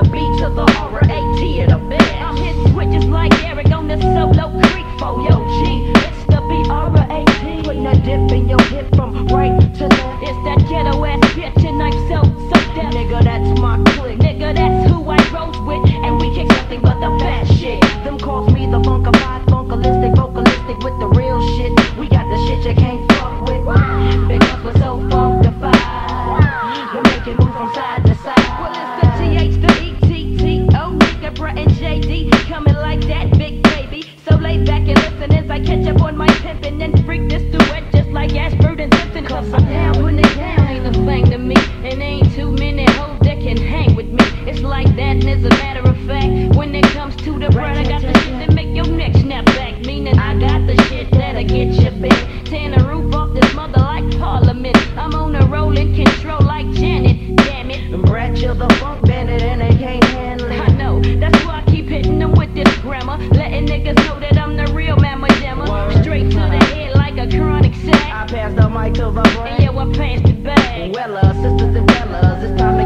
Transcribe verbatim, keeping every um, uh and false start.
the beach of the horror, AT in a bed. I'm hitting switches like Eric on this solo creek for yo G. It's the B R A T, putting a dip in your hip from right to left. It's that ghetto ass bitch and I'm so, so deaf. Nigga, that's my clique. Nigga, that's who I rose with. And we kick nothing but the fat shit. Them calls me the funkified, funkalistic, vocalistic with the real shit. We got the shit you can't fuck with. Because we're so funkified. We're making moves from side to side. Ashford and Simpson, cause I'm down when the town ain't a thing to me, and ain't too many hoes that can hang with me. It's like that, and as a matter of fact, when it comes to the bread, I got the shit that make your neck snap back. Meaning I got the shit that'll get you bent. Tearing the roof off this mother like Parliament. I'm on a roll in control like Janet. Damn it, I'm rat, you're the funk bandit, and they can't handle it. I know, that's why I keep hitting them with this grammar, letting niggas know that I'm the real mamma jamma. Straight to the head like a chronic sack. I pass the mic to the brain. And yeah, I passed it back. Wellas, sisters and fellas, it's time to